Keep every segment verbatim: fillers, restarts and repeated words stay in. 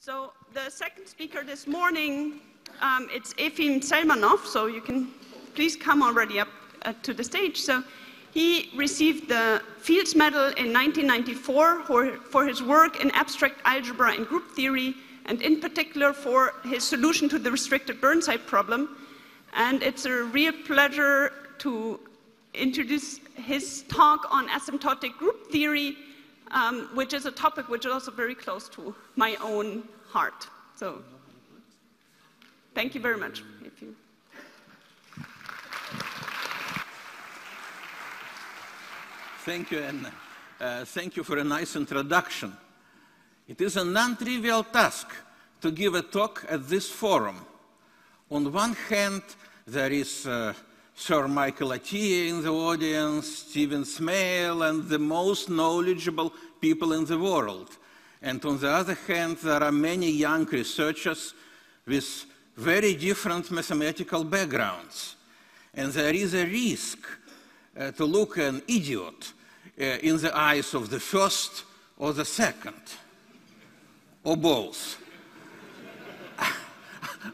So the second speaker this morning, um, it's Efim Zelmanov, so you can please come already up uh, to the stage. So he received the Fields Medal in nineteen ninety-four for, for his work in abstract algebra and group theory, and in particular for his solution to the restricted Burnside problem. And it's a real pleasure to introduce his talk on asymptotic group theory, Um, which is a topic which is also very close to my own heart. So, thank you very much. If you... Thank you, and uh, thank you for a nice introduction. It is a non-trivial task to give a talk at this forum. On one hand, there is uh, Sir Michael Atiyah in the audience, Stephen Smale, and the most knowledgeable people in the world. And on the other hand, there are many young researchers with very different mathematical backgrounds. And there is a risk uh, to look an idiot uh, in the eyes of the first or the second, or both.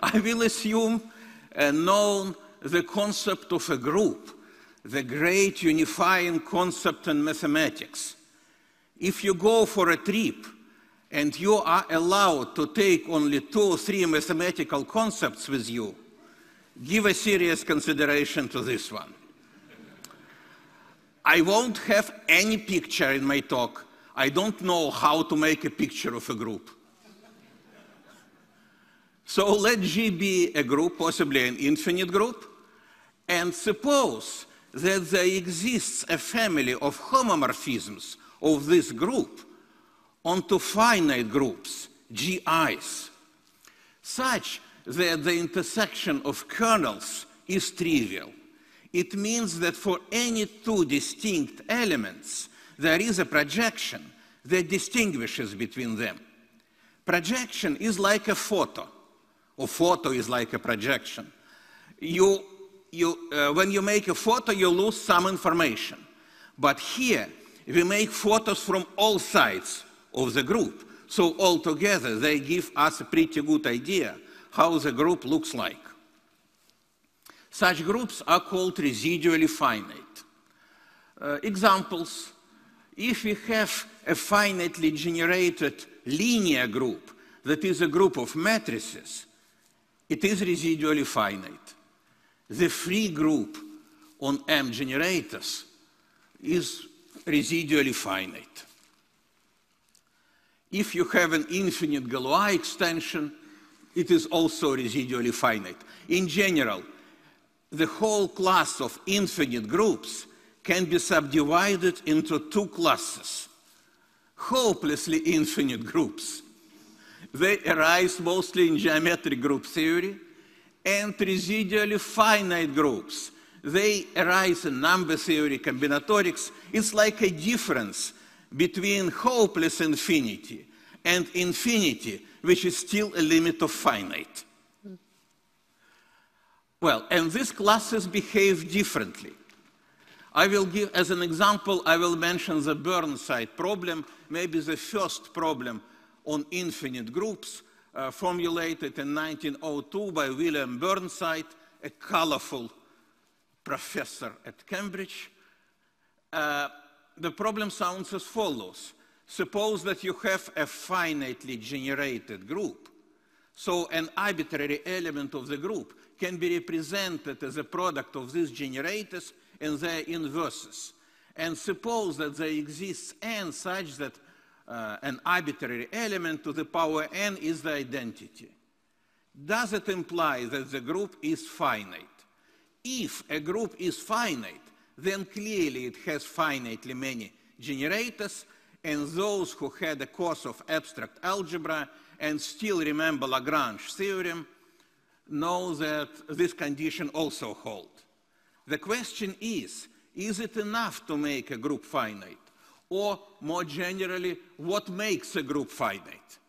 I will assume a known the concept of a group, the great unifying concept in mathematics. If you go for a trip and you are allowed to take only two or three mathematical concepts with you, give a serious consideration to this one. I won't have any picture in my talk. I don't know how to make a picture of a group. So let G be a group, possibly an infinite group, and suppose that there exists a family of homomorphisms of this group onto finite groups, G Is, such that the intersection of kernels is trivial. It means that for any two distinct elements, there is a projection that distinguishes between them. Projection is like a photo. A photo is like a projection. You, you, uh, when you make a photo, you lose some information. But here, we make photos from all sides of the group. So altogether, they give us a pretty good idea how the group looks like. Such groups are called residually finite. Uh, examples, if we have a finitely generated linear group that is a group of matrices, it is residually finite. The free group on M generators is residually finite. If you have an infinite Galois extension, it is also residually finite. In general, the whole class of infinite groups can be subdivided into two classes, hopelessly infinite groups. They arise mostly in geometric group theory, and residually finite groups. They arise in number theory, combinatorics. It's like a difference between hopeless infinity and infinity, which is still a limit of finite. Well, and these classes behave differently. I will give, as an example, I will mention the Burnside problem, maybe the first problem on infinite groups, uh, formulated in nineteen oh two by William Burnside, a colorful professor at Cambridge. Uh, the problem sounds as follows. Suppose that you have a finitely generated group. So an arbitrary element of the group can be represented as a product of these generators and their inverses. And suppose that there exists n such that Uh, an arbitrary element to the power n is the identity. Does it imply that the group is finite? If a group is finite, then clearly it has finitely many generators, and those who had a course of abstract algebra and still remember Lagrange's theorem know that this condition also holds. The question is, is it enough to make a group finite? Or, more generally, what makes a group finite?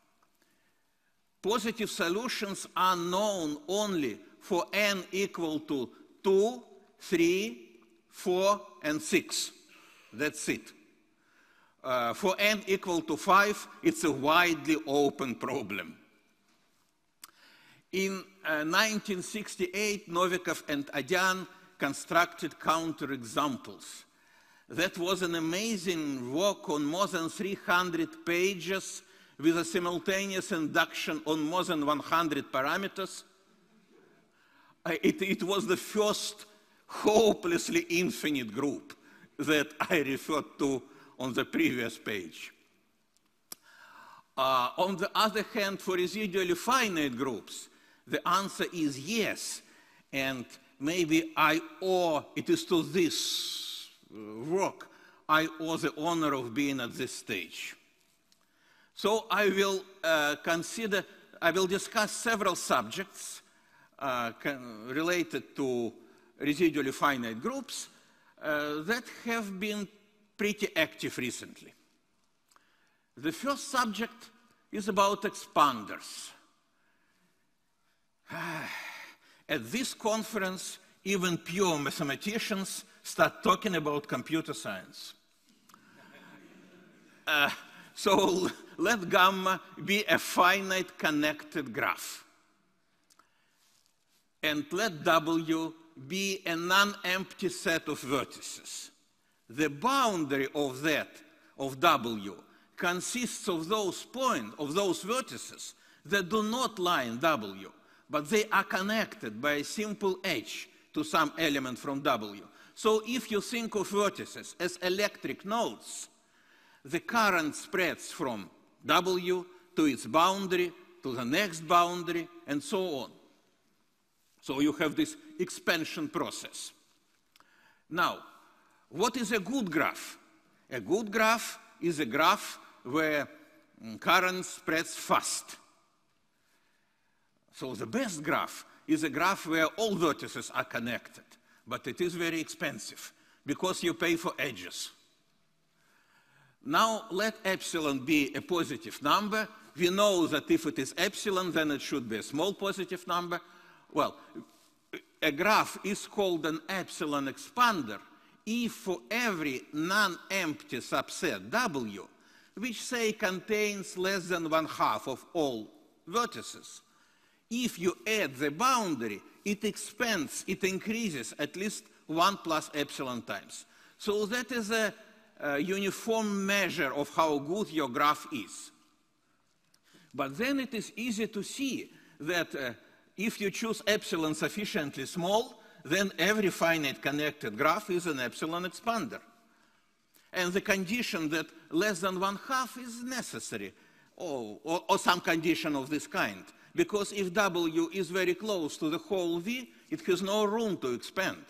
Positive solutions are known only for n equal to two, three, four, and six. That's it. Uh, for n equal to five, it's a widely open problem. In uh, nineteen sixty-eight, Novikov and Adyan constructed counterexamples. That was an amazing work on more than three hundred pages with a simultaneous induction on more than one hundred parameters. It, it was the first hopelessly infinite group that I referred to on the previous page. Uh, on the other hand, for residually finite groups, the answer is yes, and maybe I owe, it is to this work, I owe the honor of being at this stage. So I will uh, consider, I will discuss several subjects uh, related to residually finite groups uh, that have been pretty active recently. The first subject is about expanders. At this conference, even pure mathematicians start talking about computer science. uh, so let gamma be a finite connected graph. And let W be a non-empty set of vertices. The boundary of that, of W, consists of those points, of those vertices that do not lie in W, but they are connected by a simple H to some element from W. So if you think of vertices as electric nodes, the current spreads from W to its boundary, to the next boundary, and so on. So you have this expansion process. Now, what is a good graph? A good graph is a graph where current spreads fast. So the best graph is a graph where all vertices are connected, but it is very expensive because you pay for edges. Now let epsilon be a positive number. We know that if it is epsilon, then it should be a small positive number. Well, a graph is called an epsilon expander if for every non-empty subset W, which say contains less than one half of all vertices, if you add the boundary, it expands, it increases at least one plus epsilon times. So that is a, a uniform measure of how good your graph is. But then it is easy to see that uh, if you choose epsilon sufficiently small, then every finite connected graph is an epsilon expander. And the condition that less than one half is necessary, or, or, or some condition of this kind. Because if W is very close to the whole V, it has no room to expand.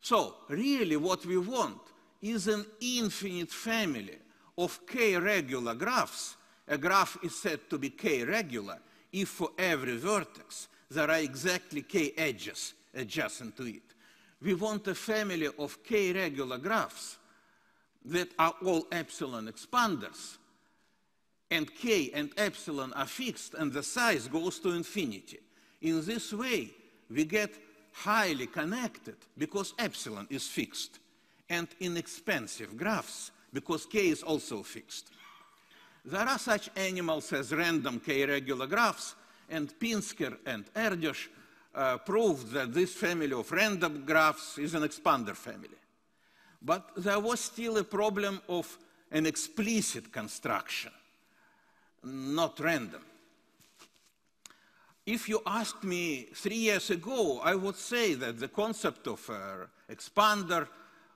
So really what we want is an infinite family of K-regular graphs. A graph is said to be K-regular if for every vertex there are exactly K edges adjacent to it. We want a family of K-regular graphs that are all epsilon expanders. And K and epsilon are fixed, and the size goes to infinity. In this way, we get highly connected because epsilon is fixed, and inexpensive graphs because K is also fixed. There are such animals as random K-regular graphs, and Pinsker and Erdős uh, proved that this family of random graphs is an expander family. But there was still a problem of an explicit construction. Not random. If you asked me three years ago, I would say that the concept of uh, expander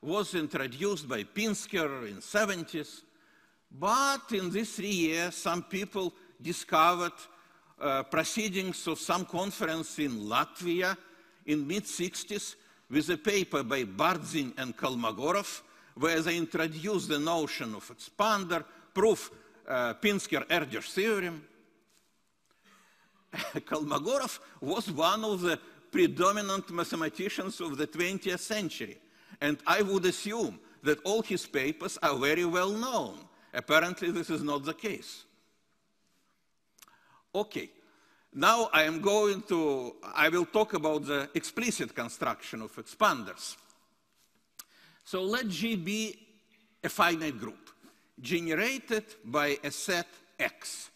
was introduced by Pinsker in the seventies, but in these three years, some people discovered uh, proceedings of some conference in Latvia in mid-sixties with a paper by Barzin and Kalmogorov, where they introduced the notion of expander, proof Uh, Pinsker-Erdős theorem. Kolmogorov was one of the predominant mathematicians of the twentieth century, and I would assume that all his papers are very well known. Apparently this is not the case. Okay, now I am going to, I will talk about the explicit construction of expanders. So let G be a finite group generated by a set X,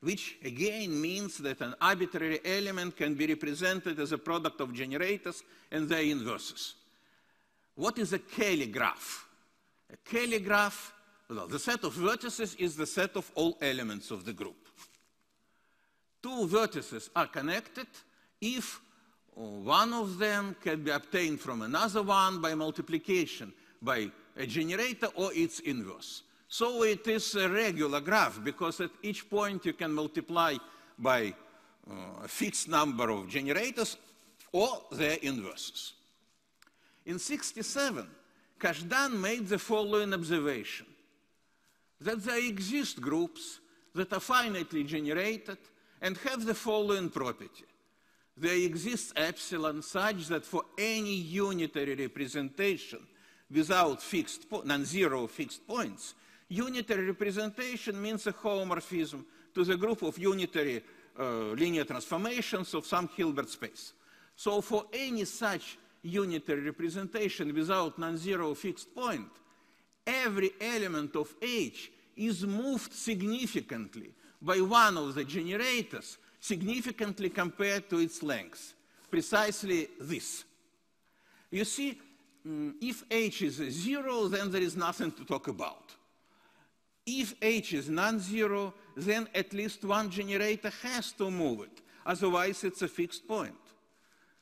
which again means that an arbitrary element can be represented as a product of generators and their inverses. What is a Cayley graph? A Cayley graph, well, the set of vertices is the set of all elements of the group. Two vertices are connected if one of them can be obtained from another one by multiplication by a generator or its inverse. So it is a regular graph because at each point you can multiply by uh, a fixed number of generators or their inverses. In sixty-seven, Kazhdan made the following observation, that there exist groups that are finitely generated and have the following property. There exists epsilon such that for any unitary representation without fixed, non-zero fixed points, unitary representation means a homomorphism to the group of unitary uh, linear transformations of some Hilbert space. So for any such unitary representation without non-zero fixed point, every element of H is moved significantly by one of the generators, significantly compared to its length, precisely this. You see, if H is a zero, then there is nothing to talk about. If H is non-zero, then at least one generator has to move it, otherwise it's a fixed point.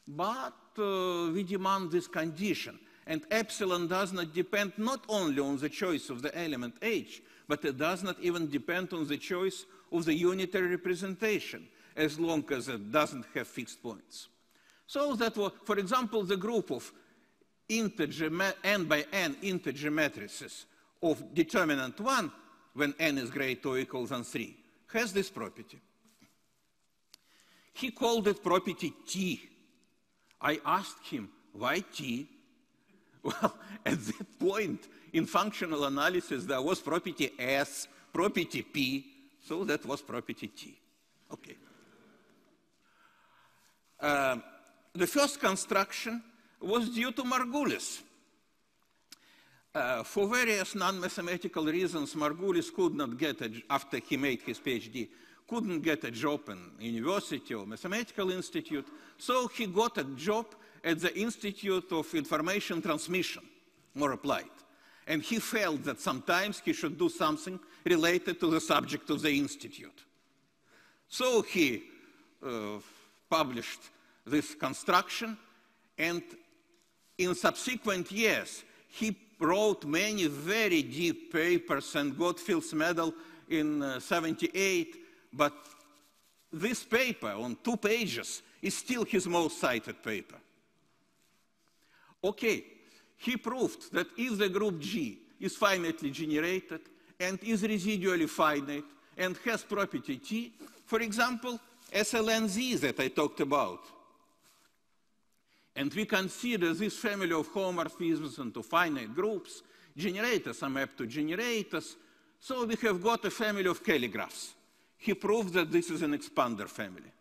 But uh, we demand this condition, and epsilon does not depend not only on the choice of the element H, but it does not even depend on the choice of the unitary representation, as long as it doesn't have fixed points. So that, for example, the group of integer n by n integer matrices of determinant one, when n is greater or equal than three, has this property. He called it property T. I asked him, why T? Well, at that point, in functional analysis, there was property S, property P, so that was property T. Okay. Uh, the first construction was due to Margulis. Uh, for various non-mathematical reasons, Margulis could not get, a, after he made his PhD, couldn't get a job in university or mathematical institute, so he got a job at the Institute of Information Transmission, more applied. And he felt that sometimes he should do something related to the subject of the institute. So he uh, published this construction, and in subsequent years, he wrote many very deep papers and got Fields Medal in uh, seventy-eight, but this paper on two pages is still his most cited paper. Okay, he proved that if the group G is finitely generated and is residually finite and has property T, for example, S L N Z that I talked about, and we consider this family of homomorphisms into finite groups, generators are mapped to generators, so we have got a family of Cayley graphs. He proved that this is an expander family.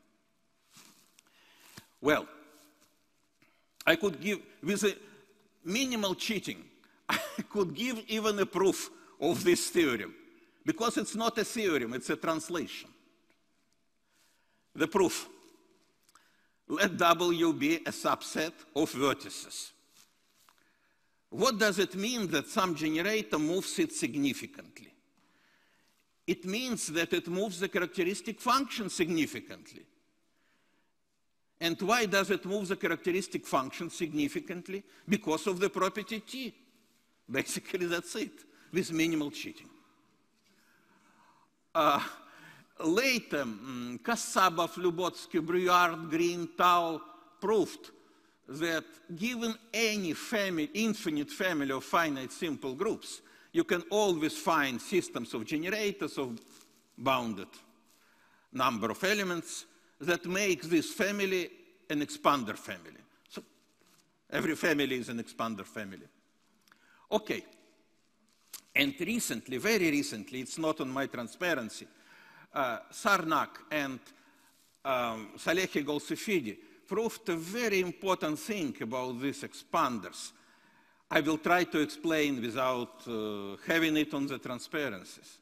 Well, I could give, with a minimal cheating, I could give even a proof of this theorem, because it's not a theorem, it's a translation. The proof. Let W be a subset of vertices. What does it mean that some generator moves it significantly? It means that it moves the characteristic function significantly. And why does it move the characteristic function significantly? Because of the property T. Basically, that's it, with minimal cheating. Uh, Later, um, Kassabov, Lubotsky, Brouillard, Green, Tao proved that given any family, infinite family of finite simple groups, you can always find systems of generators of bounded number of elements that make this family an expander family. So every family is an expander family. Okay. And recently, very recently, it's not on my transparency, Uh, Sarnak and um, Salehi-Golsefidy proved a very important thing about these expanders. I will try to explain without uh, having it on the transparencies.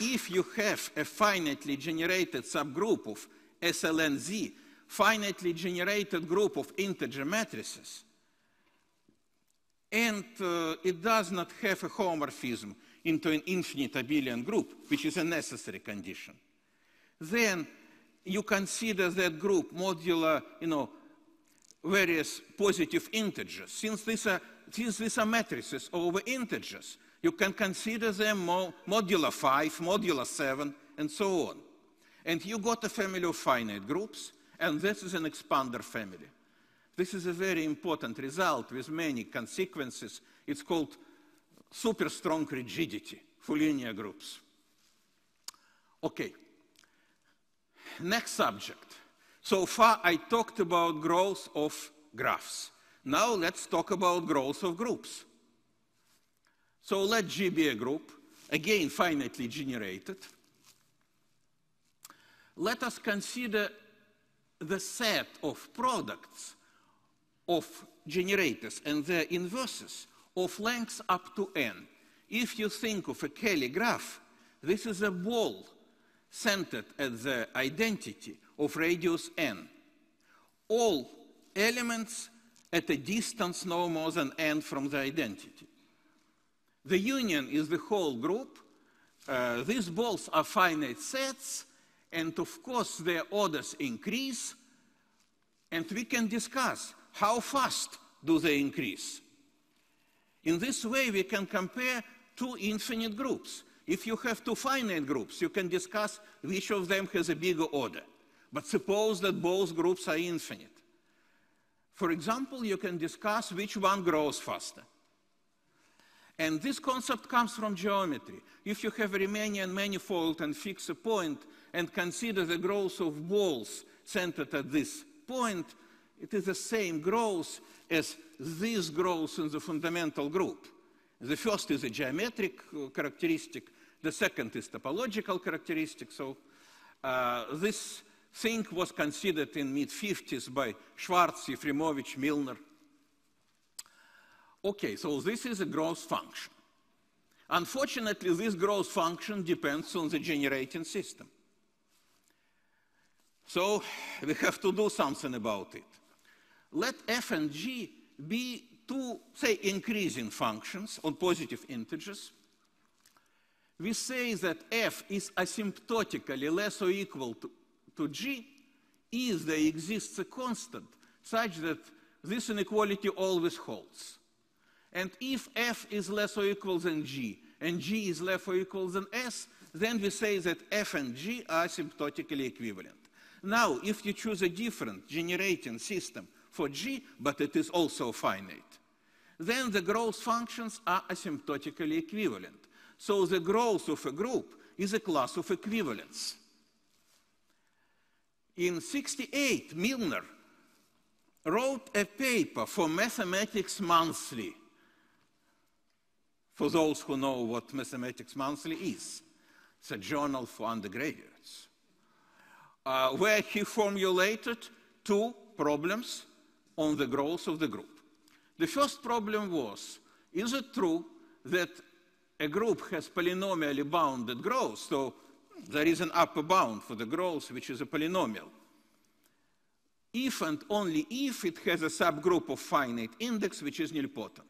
If you have a finitely generated subgroup of S L N Z, finitely generated group of integer matrices, and uh, it does not have a homomorphism into an infinite abelian group, which is a necessary condition, then you consider that group modular, you know, various positive integers. Since these are, since these are matrices over integers, you can consider them mo modular five, modular seven, and so on. And you got a family of finite groups, and this is an expander family. This is a very important result with many consequences. It's called super strong rigidity for linear groups. Okay. Next subject. So far I talked about growth of graphs. Now let's talk about growth of groups. So let G be a group, again finitely generated. Let us consider the set of products of generators and their inverses of lengths up to n. If you think of a Cayley graph, this is a ball centered at the identity of radius n. All elements at a distance no more than n from the identity. The union is the whole group. Uh, these balls are finite sets, and of course their orders increase, and we can discuss how fast do they increase. In this way we can compare two infinite groups. If you have two finite groups, you can discuss which of them has a bigger order. But suppose that both groups are infinite. For example, you can discuss which one grows faster. And this concept comes from geometry. If you have a Riemannian manifold and fix a point and consider the growth of balls centered at this point, it is the same growth as this growth in the fundamental group. The first is a geometric characteristic, the second is topological characteristic. So uh, this thing was considered in mid fifties by Schwarz, Efimovich, Milnor. Okay, so this is a growth function. Unfortunately, this growth function depends on the generating system. So we have to do something about it. Let f and g be two, say, increasing functions on positive integers. We say that f is asymptotically less or equal to, to g if there exists a constant such that this inequality always holds. And if f is less or equal than g, and g is less or equal than s, then we say that f and g are asymptotically equivalent. Now, if you choose a different generating system for g, but it is also finite, then the growth functions are asymptotically equivalent. So the growth of a group is a class of equivalents. In sixty-eight, Milnor wrote a paper for Mathematics Monthly, for those who know what Mathematics Monthly is. It's a journal for undergraduates, uh, where he formulated two problems on the growth of the group. The first problem was, is it true that a group has polynomially bounded growth? So there is an upper bound for the growth, which is a polynomial. If and only if it has a subgroup of finite index, which is nilpotent.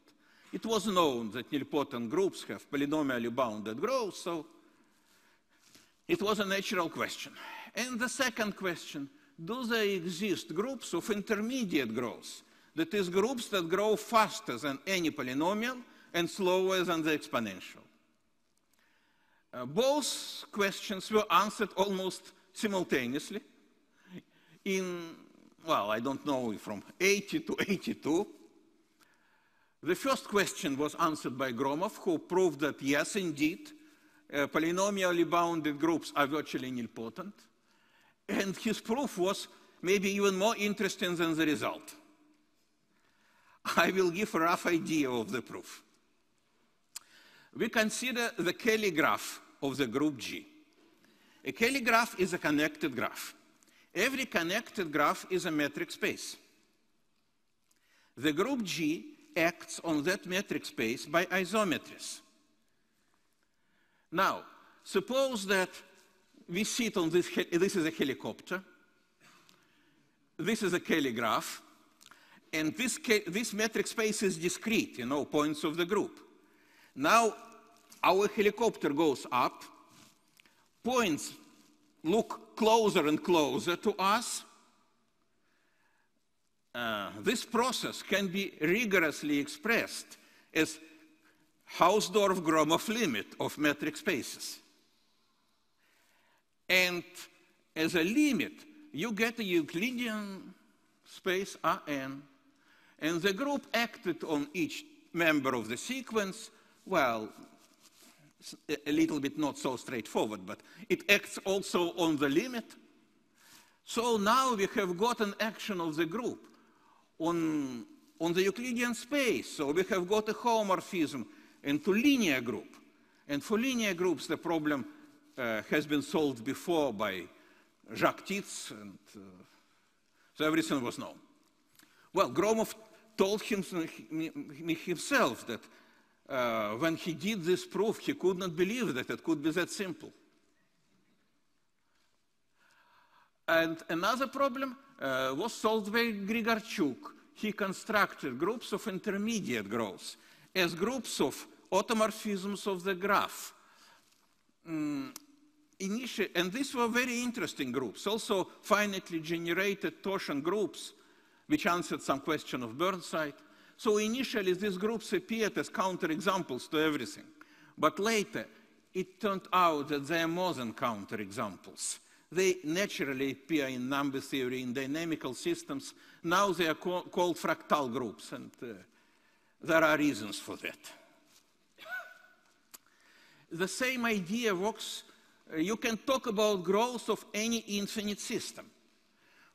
It was known that nilpotent groups have polynomially bounded growth, so it was a natural question. And the second question, do there exist groups of intermediate growth? That is, groups that grow faster than any polynomial and slower than the exponential. Uh, both questions were answered almost simultaneously. In, well, I don't know, from eighty to eighty-two. The first question was answered by Gromov, who proved that, yes, indeed, uh, polynomially bounded groups are virtually nilpotent. And his proof was maybe even more interesting than the result. I will give a rough idea of the proof. We consider the Cayley graph of the group G. A Cayley graph is a connected graph. Every connected graph is a metric space. The group G acts on that metric space by isometries. Now, suppose that we sit on this, this is a helicopter, this is a Cayley graph, and this, this metric space is discrete, you know, points of the group. Now, our helicopter goes up, points look closer and closer to us. Uh, this process can be rigorously expressed as Hausdorff-Gromov limit of metric spaces. And as a limit, you get a Euclidean space R n, and the group acted on each member of the sequence, well, a little bit not so straightforward, but it acts also on the limit. So now we have got an action of the group on, on the Euclidean space, so we have got a homomorphism into linear group. And for linear groups, the problem uh, has been solved before by Jacques Titz, and uh, so everything was known. Well, Gromov told him, him, himself that uh, when he did this proof, he could not believe that it could be that simple. And another problem uh, was solved by Grigorchuk. He constructed groups of intermediate growths as groups of automorphisms of the graph. Mm. And these were very interesting groups, also finitely generated torsion groups, which answered some question of Burnside. So initially, these groups appeared as counterexamples to everything. But later, it turned out that they are more than counterexamples. They naturally appear in number theory, in dynamical systems. Now they are call called fractal groups, and uh, there are reasons for that. The same idea works. You can talk about growth of any infinite system.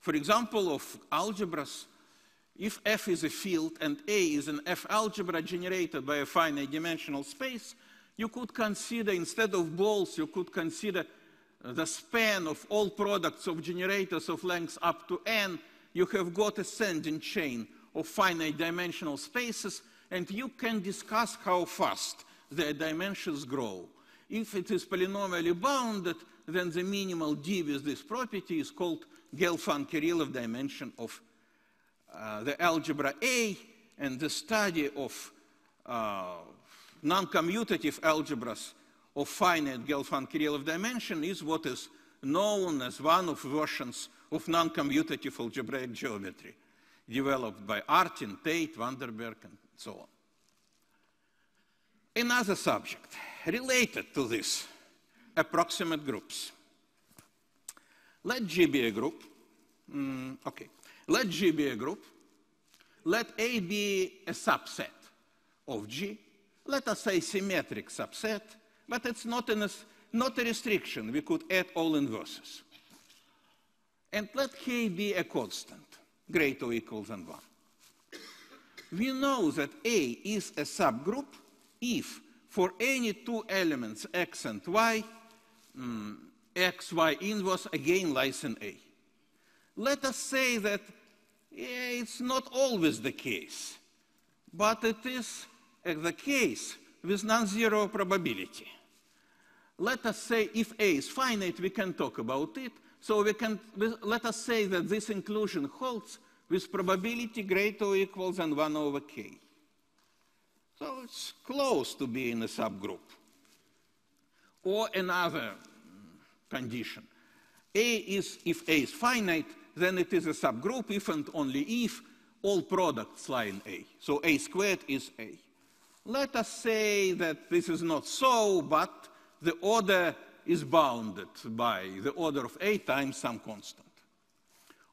For example, of algebras, if F is a field and A is an F algebra generated by a finite dimensional space, you could consider, instead of balls, you could consider the span of all products of generators of lengths up to N. You have got a ascending chain of finite dimensional spaces, and you can discuss how fast their dimensions grow. If it is polynomially bounded, then the minimal D with this property is called Gelfand-Kirillov dimension of uh, the algebra A, and the study of uh, non-commutative algebras of finite Gelfand-Kirillov dimension is what is known as one of versions of non-commutative algebraic geometry, developed by Artin, Tate, Vanderberg, and so on. Another subject related to this, approximate groups. Let G be a group. Mm, okay. Let G be a group. Let A be a subset of G. Let us say symmetric subset, but it's not, an, not a restriction. We could add all inverses. And let K be a constant, greater or equal than one. We know that A is a subgroup if for any two elements, x and y, mm, x, y inverse again lies in A. Let us say that yeah, it's not always the case, but it is the case with non-zero probability. Let us say if A is finite, we can talk about it. So we can, let us say that this inclusion holds with probability greater or equal than one over K. So it's close to being a subgroup. Or another condition. A is, if A is finite, then it is a subgroup if and only if all products lie in A. So A squared is A. Let us say that this is not so, but the order is bounded by the order of A times some constant.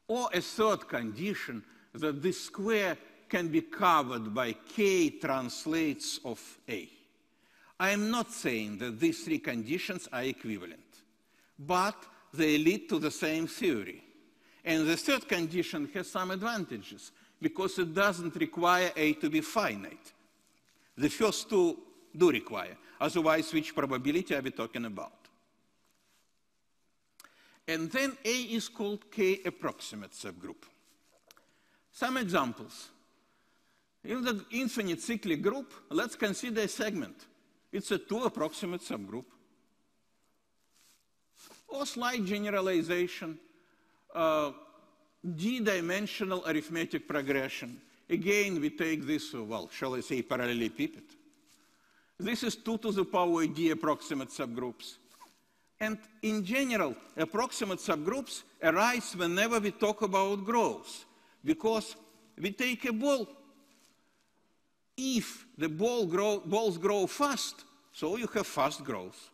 Or a third condition, that this square can be covered by K translates of A. I am not saying that these three conditions are equivalent, but they lead to the same theory. And the third condition has some advantages because it doesn't require A to be finite. The first two do require, otherwise which probability are we talking about? And then A is called K approximate subgroup. Some examples. If the infinite cyclic group, let's consider a segment. It's a two approximate subgroup. Or slight generalization, uh, d-dimensional arithmetic progression. Again, we take this, well, shall I say, parallelepiped. This is two to the power d approximate subgroups. And in general, approximate subgroups arise whenever we talk about growth, because we take a ball. If the ball grow, balls grow fast, so you have fast growth.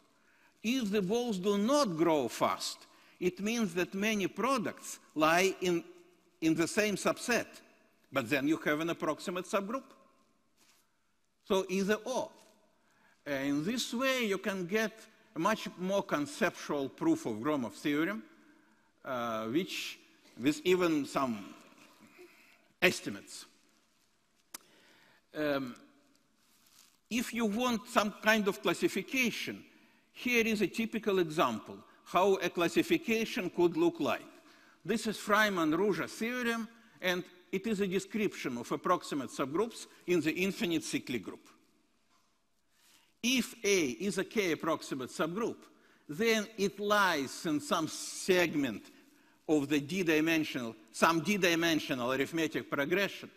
If the balls do not grow fast, it means that many products lie in, in the same subset, but then you have an approximate subgroup. So either or. In this way, you can get a much more conceptual proof of Gromov's theorem, uh, which with even some estimates. Um, if you want some kind of classification, here is a typical example how a classification could look like. This is Freiman-Ruja theorem, and it is a description of approximate subgroups in the infinite cyclic group. If A is a K approximate subgroup, then it lies in some segment of the d-dimensional, some d-dimensional arithmetic progression,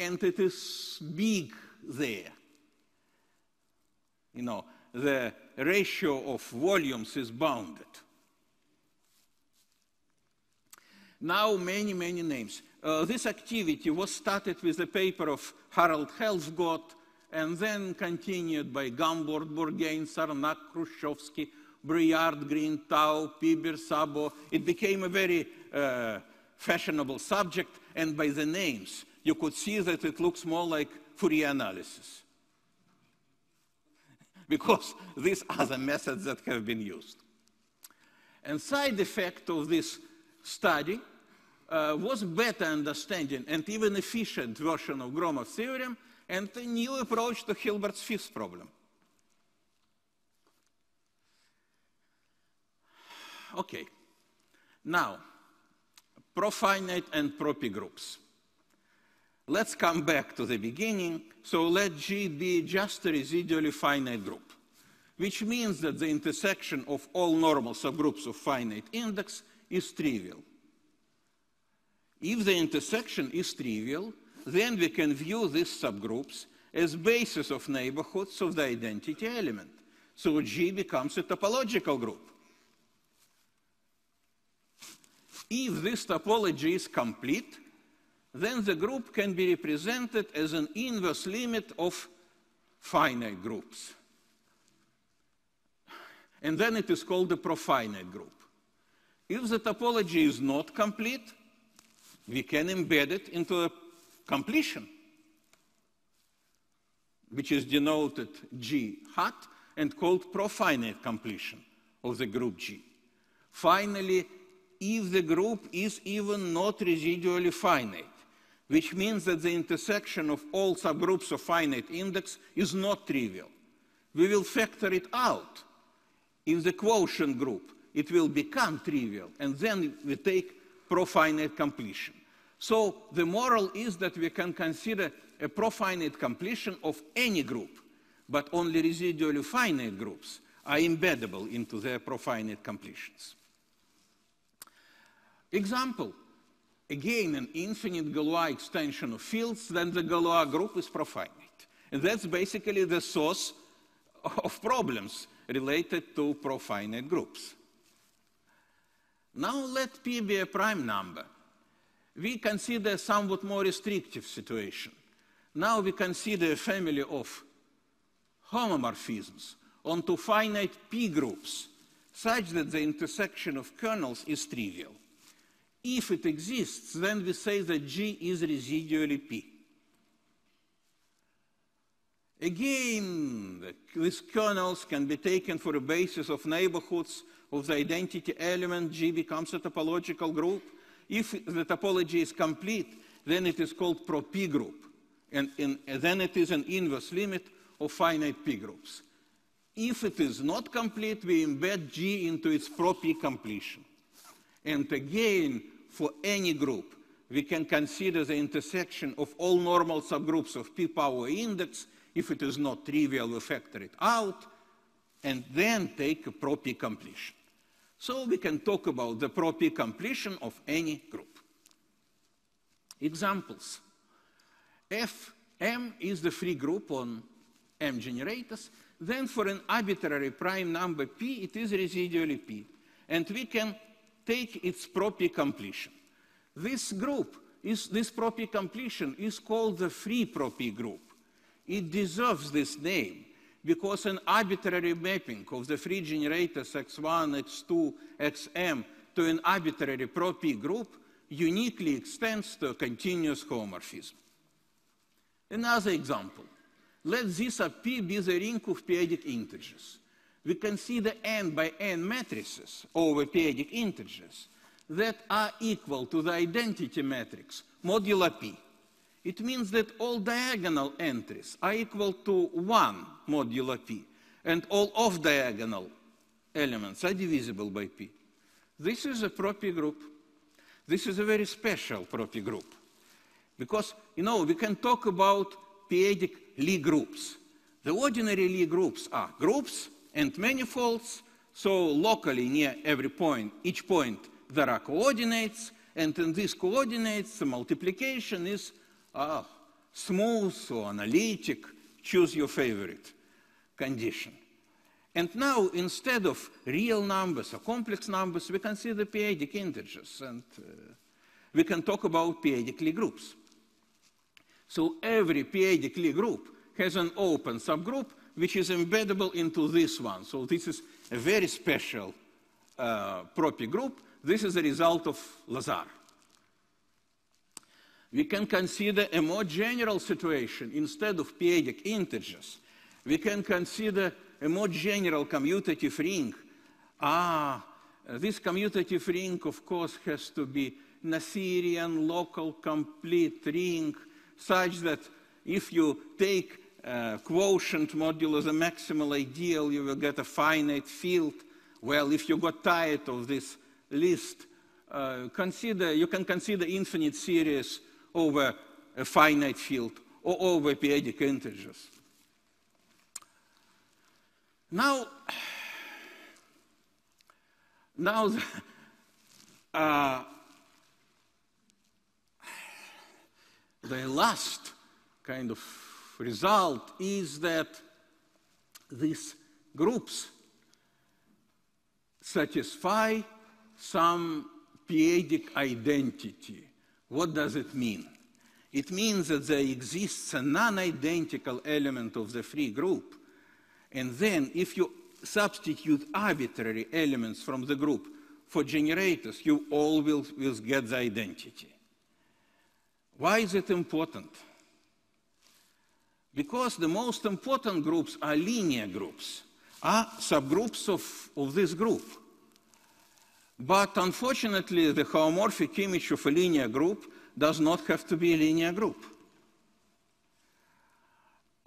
and it is big there. You know, the ratio of volumes is bounded. Now many, many names. Uh, this activity was started with a paper of Harald Helfgott, and then continued by Gamborg, Bourgain, Sarnak, Khrushchevsky, Brouillard, Green, Tao, Piber, Sabo. It became a very uh, fashionable subject, and by the names, you could see that it looks more like Fourier analysis, because these are the methods that have been used. And side effect of this study uh, was better understanding and even efficient version of Gromov's theorem, and a new approach to Hilbert's Fields problem. Okay, now, profinite and propy groups. Let's come back to the beginning. So let G be just a residually finite group, which means that the intersection of all normal subgroups of finite index is trivial. If the intersection is trivial, then we can view these subgroups as bases of neighborhoods of the identity element. So G becomes a topological group. If this topology is complete, then the group can be represented as an inverse limit of finite groups. And then it is called a profinite group. If the topology is not complete, we can embed it into a completion, which is denoted G hat and called profinite completion of the group G. Finally, if the group is even not residually finite, which means that the intersection of all subgroups of finite index is not trivial, we will factor it out. In the quotient group, it will become trivial, and then we take profinite completion. So the moral is that we can consider a profinite completion of any group, but only residually finite groups are embeddable into their profinite completions. Example, again, an infinite Galois extension of fields, then the Galois group is profinite. And that's basically the source of problems related to profinite groups. Now let P be a prime number. We consider a somewhat more restrictive situation. Now we consider a family of homomorphisms onto finite P groups, such that the intersection of kernels is trivial. If it exists, then we say that G is residually P. Again, these kernels can be taken for a basis of neighborhoods of the identity element. G becomes a topological group. If the topology is complete, then it is called pro-P group, and, and, and then it is an inverse limit of finite P groups. If it is not complete, we embed G into its pro-P completion. And again, for any group, we can consider the intersection of all normal subgroups of p-power index, if it is not trivial, we factor it out, and then take a pro-p completion. So we can talk about the pro-p completion of any group. Examples. F M is the free group on M generators. Then for an arbitrary prime number p, it is residually p. And we can take its pro-p completion. This group, is, this pro-p completion is called the free pro-p group. It deserves this name because an arbitrary mapping of the free generators x one, x two, x m to an arbitrary pro-p group uniquely extends to a continuous homomorphism. Another example. Let this of P be the ring of periodic integers. We consider n by n matrices over periodic integers that are equal to the identity matrix modulo P. It means that all diagonal entries are equal to one modulo P, and all off-diagonal elements are divisible by P. This is a pro-P group. This is a very special pro-P group. Because, you know, we can talk about periodic Lie groups. The ordinary Lie groups are groups and manifolds, so locally near every point, each point, there are coordinates, and in these coordinates, the multiplication is uh, smooth or analytic, choose your favorite condition. And now, instead of real numbers or complex numbers, we consider periodic integers, and uh, we can talk about periodic Lie groups. So every periodic Lie group has an open subgroup which is embeddable into this one. So this is a very special uh, pro-P group. This is a result of Lazar. We can consider a more general situation. Instead of periodic integers, we can consider a more general commutative ring. Ah, this commutative ring, of course, has to be Noetherian, local, complete ring, such that if you take uh, quotient modulo the maximal ideal, you will get a finite field. Well, if you got tired of this list, uh, consider, you can consider infinite series over a finite field or over periodic integers. Now, now the, uh, the last kind of result is that these groups satisfy some periodic identity. What does it mean? It means that there exists a non-identical element of the free group, and then if you substitute arbitrary elements from the group for generators, you all will, will get the identity. Why is it important? Because the most important groups are linear groups, are subgroups of, of this group. But unfortunately, the homomorphic image of a linear group does not have to be a linear group.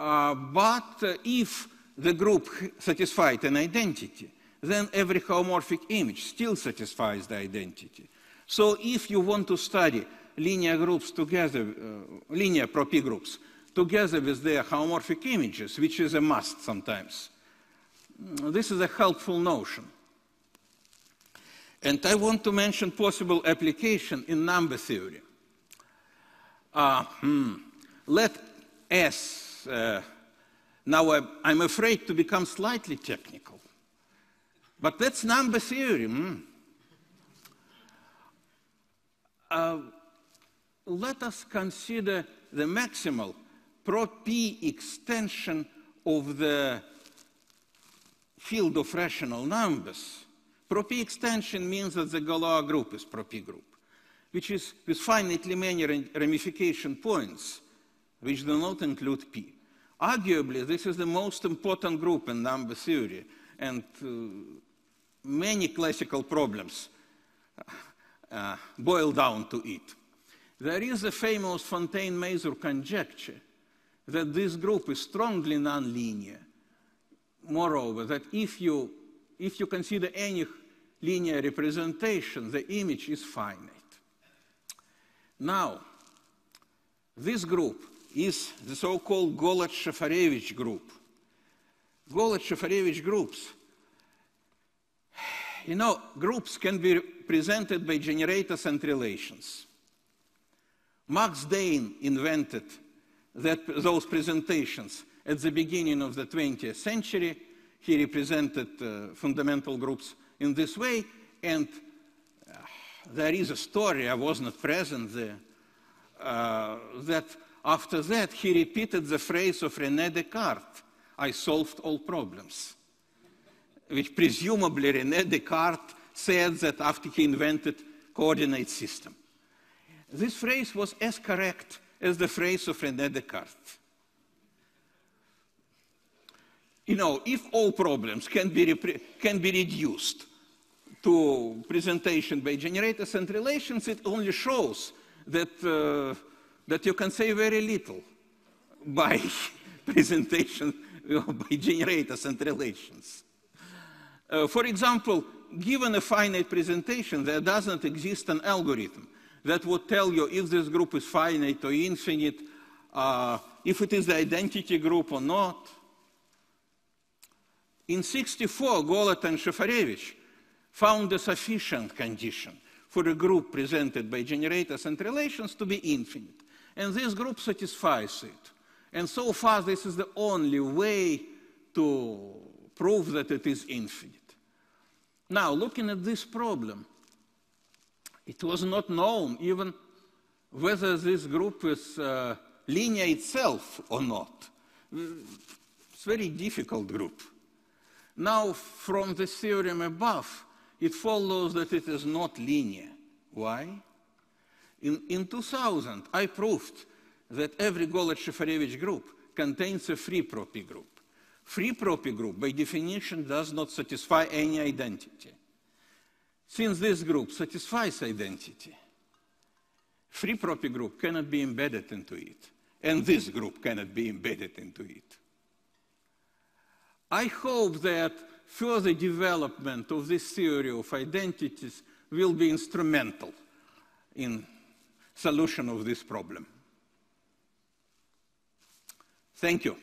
Uh, but uh, if the group satisfied an identity, then every homomorphic image still satisfies the identity. So if you want to study linear groups together, uh, linear pro-P groups, together with their homomorphic images, which is a must sometimes. This is a helpful notion. And I want to mention possible application in number theory. Uh, hmm. Let S, uh, now I, I'm afraid to become slightly technical, but that's number theory. Hmm. Uh, Let us consider the maximal pro-P extension of the field of rational numbers. Pro-P extension means that the Golod group is pro-P group, which is with finitely many ramification points, which do not include P. Arguably, this is the most important group in number theory, and uh, many classical problems uh, boil down to it. There is a famous Fontaine-Mazur conjecture that this group is strongly nonlinear. Moreover, that if you, if you consider any linear representation, the image is finite. Now, this group is the so-called Golod-Shafarevich group. Golod-Shafarevich groups, you know, groups can be represented by generators and relations. Max Dane invented that, those presentations at the beginning of the twentieth century. He represented uh, fundamental groups in this way, and uh, there is a story, I was not present there, uh, that after that he repeated the phrase of René Descartes, "I solved all problems," which presumably René Descartes said that after he invented coordinate system. This phrase was as correct as the phrase of René Descartes. You know, if all problems can be, can be reduced to presentation by generators and relations, it only shows that, uh, that you can say very little by presentation, you know, by generators and relations. Uh, for example, given a finite presentation, there doesn't exist an algorithm that would tell you if this group is finite or infinite, uh, if it is the identity group or not. In sixty-four, Golod and Shafarevich found a sufficient condition for a group presented by generators and relations to be infinite. And this group satisfies it. And so far, this is the only way to prove that it is infinite. Now, looking at this problem, it was not known even whether this group is uh, linear itself or not. It's a very difficult group. Now, from the theorem above, it follows that it is not linear. Why? In, in two thousand, I proved that every Golod-Shafarevich group contains a free propy group. Free propy group, by definition, does not satisfy any identity. Since this group satisfies identity, free propy group cannot be embedded into it, and this group cannot be embedded into it. I hope that further development of this theory of identities will be instrumental in solution of this problem. Thank you.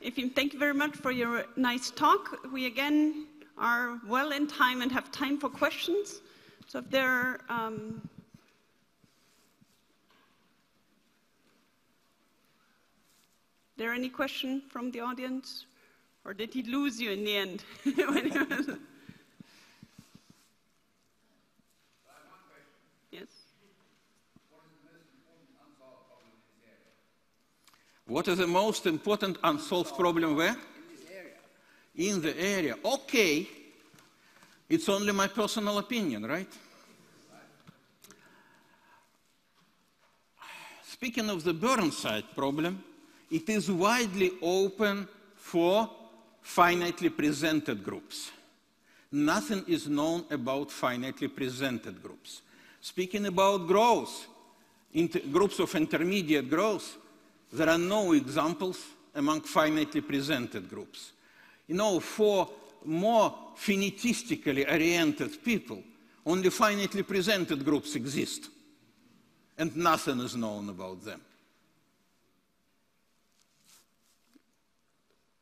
Efim, thank you very much for your nice talk. We again are well in time and have time for questions. So if there are... Um... there any question from the audience? Or did he lose you in the end? When he was... Yes? What is the most important unsolved problem where? In the area. Okay, it's only my personal opinion, right? Speaking of the Burnside problem, it is widely open for finitely presented groups. Nothing is known about finitely presented groups. Speaking about growth, groups of intermediate growth, there are no examples among finitely presented groups. You know, for more finitistically oriented people, only finitely presented groups exist, and nothing is known about them.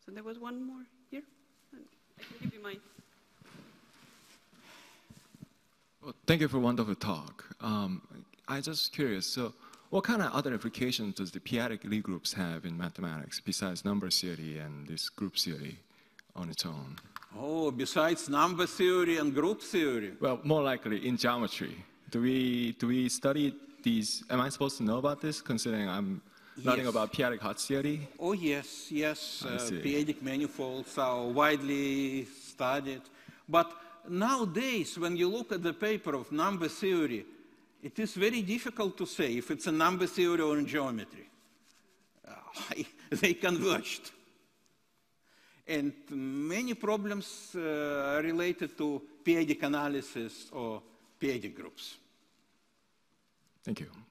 So there was one more here. I can give you mine. Well, thank you for a wonderful talk. Um, I'm just curious. So, what kind of other applications does the p-adic Lie groups have in mathematics besides number theory and this group theory? On its own. Oh, besides number theory and group theory? Well, more likely in geometry. Do we, do we study these? Am I supposed to know about this, considering I'm yes. learning about p-adic Hotz theory? Oh, yes, yes. Uh, p-adic manifolds are widely studied. But nowadays, when you look at the paper of number theory, it is very difficult to say if it's a number theory or in geometry. Uh, they converged. And many problems uh, are related to p-adic analysis or p-adic groups. Thank you.